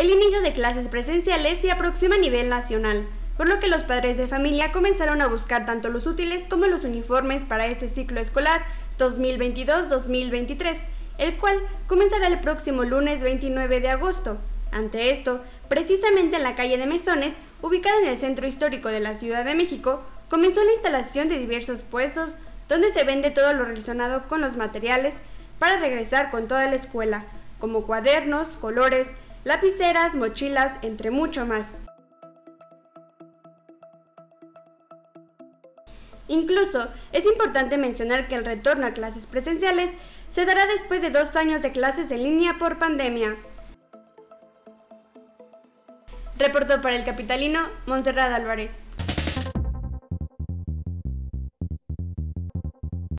El inicio de clases presenciales se aproxima a nivel nacional, por lo que los padres de familia comenzaron a buscar tanto los útiles como los uniformes para este ciclo escolar 2022-2023, el cual comenzará el próximo lunes 29 de agosto. Ante esto, precisamente en la calle de Mesones, ubicada en el Centro Histórico de la Ciudad de México, comenzó la instalación de diversos puestos donde se vende todo lo relacionado con los materiales para regresar con toda la escuela, como cuadernos, colores, lapiceras, mochilas, entre mucho más. Incluso, es importante mencionar que el retorno a clases presenciales se dará después de 2 años de clases en línea por pandemia. Reportó para El Capitalino, Montserrat Álvarez.